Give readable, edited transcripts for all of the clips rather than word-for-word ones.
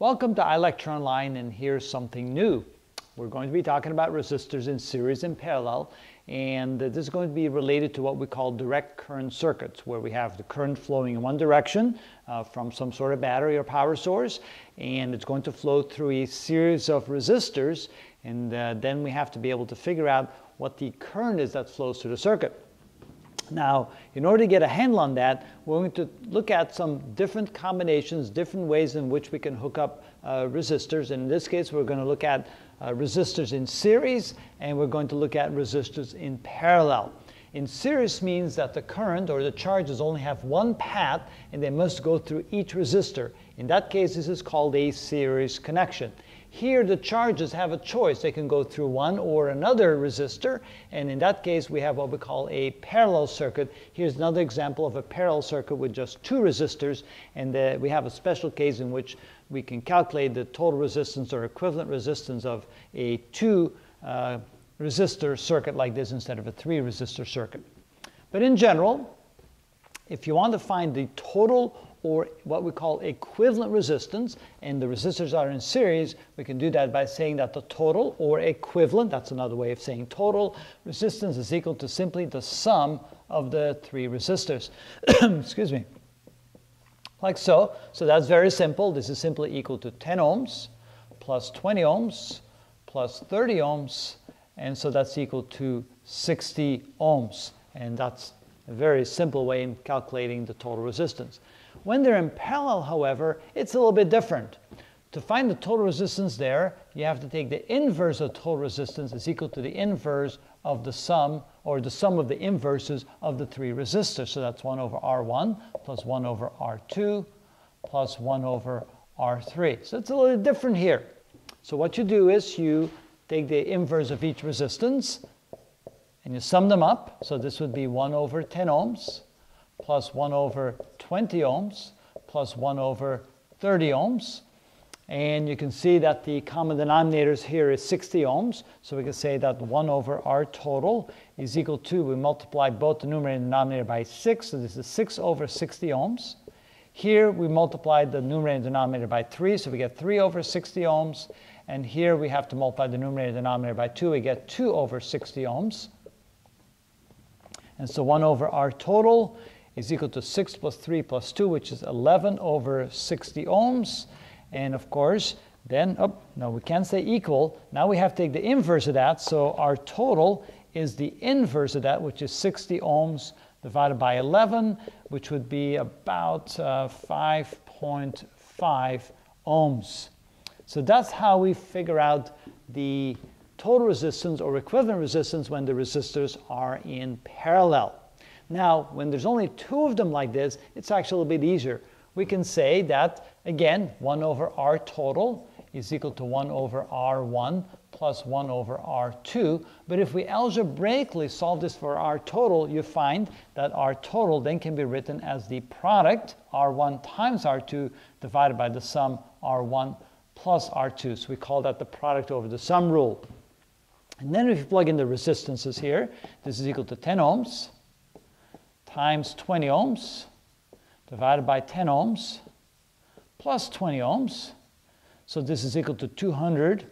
Welcome to iLecture Online, and here's something new. We're going to be talking about resistors in series and parallel, and this is going to be related to what we call direct current circuits, where we have the current flowing in one direction from some sort of battery or power source, and it's going to flow through a series of resistors, and then we have to be able to figure out what the current is that flows through the circuit. Now, in order to get a handle on that, we're going to look at some different combinations, different ways in which we can hook up resistors. And in this case, we're going to look at resistors in series, and we're going to look at resistors in parallel. In series means that the current or the charges only have one path, and they must go through each resistor. In that case, this is called a series connection. Here, the charges have a choice. They can go through one or another resistor, and in that case, we have what we call a parallel circuit. Here's another example of a parallel circuit with just two resistors, and we have a special case in which we can calculate the total resistance or equivalent resistance of a two-resistor circuit like this instead of a three-resistor circuit. But in general, if you want to find the total or what we call equivalent resistance, and the resistors are in series, we can do that by saying that the total or equivalent, that's another way of saying total, resistance is equal to simply the sum of the three resistors. Excuse me. Like so. So that's very simple. This is simply equal to 10 ohms plus 20 ohms plus 30 ohms, and so that's equal to 60 ohms. And that's a very simple way in calculating the total resistance. When they're in parallel, however, it's a little bit different. To find the total resistance there, you have to take the inverse of total resistance is equal to the inverse of the sum, or the sum of the inverses of the three resistors. So that's 1 over R1 plus 1 over R2 plus 1 over R3. So it's a little different here. So what you do is you take the inverse of each resistance, and you sum them up. So this would be 1 over 10 ohms plus 1 over 20 ohms plus 1 over 30 ohms. And you can see that the common denominators here is 60 ohms. So we can say that 1 over R total is equal to, we multiply both the numerator and denominator by 6. So this is 6 over 60 ohms. Here we multiply the numerator and denominator by 3. So we get 3 over 60 ohms. And here we have to multiply the numerator and denominator by 2. We get 2 over 60 ohms. And so 1 over R total is equal to 6 plus 3 plus 2, which is 11 over 60 ohms. And of course, then, oh, no, we can't say equal. Now we have to take the inverse of that. So our total is the inverse of that, which is 60 ohms divided by 11, which would be about 5.5 ohms. So that's how we figure out the total resistance or equivalent resistance when the resistors are in parallel. Now, when there's only two of them like this, it's actually a bit easier. We can say that, again, 1 over R total is equal to 1 over R1 plus 1 over R2. But if we algebraically solve this for R total, you find that R total then can be written as the product, R1 times R2, divided by the sum R1 plus R2. So we call that the product over the sum rule. And then if you plug in the resistances here, this is equal to 10 ohms times 20 ohms divided by 10 ohms plus 20 ohms. So this is equal to 200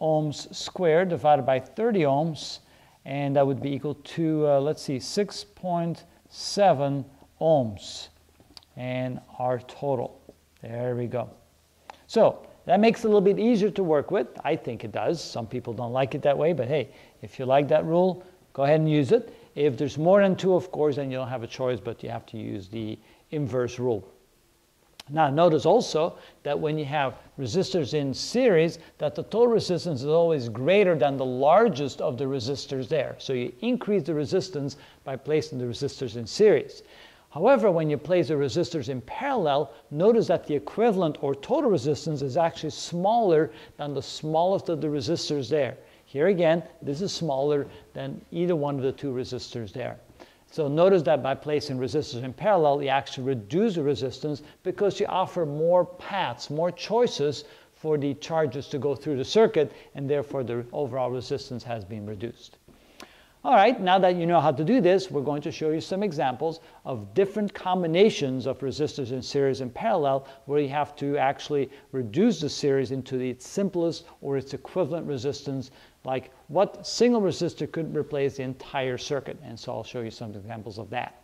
ohms squared divided by 30 ohms, and that would be equal to, let's see, 6.7 ohms and R total. There we go. So that makes it a little bit easier to work with. I think it does. Some people don't like it that way, but hey, if you like that rule, go ahead and use it. If there's more than two, of course, then you don't have a choice, but you have to use the inverse rule. Now, notice also that when you have resistors in series, that the total resistance is always greater than the largest of the resistors there. So you increase the resistance by placing the resistors in series. However, when you place the resistors in parallel, notice that the equivalent or total resistance is actually smaller than the smallest of the resistors there. Here again, this is smaller than either one of the two resistors there. So notice that by placing resistors in parallel, you actually reduce the resistance because you offer more paths, more choices for the charges to go through the circuit, and therefore the overall resistance has been reduced. All right, now that you know how to do this, we're going to show you some examples of different combinations of resistors in series and parallel where you have to actually reduce the series into its simplest or its equivalent resistance, like what single resistor could replace the entire circuit. And so I'll show you some examples of that.